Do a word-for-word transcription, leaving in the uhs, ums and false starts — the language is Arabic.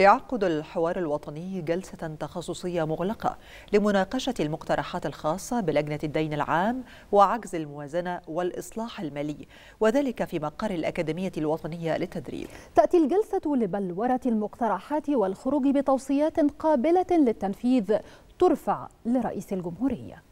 يعقد الحوار الوطني جلسة تخصصية مغلقة لمناقشة المقترحات الخاصة بلجنة الدين العام وعجز الموازنة والإصلاح المالي، وذلك في مقر الأكاديمية الوطنية للتدريب. تأتي الجلسة لبلورة المقترحات والخروج بتوصيات قابلة للتنفيذ ترفع لرئيس الجمهورية.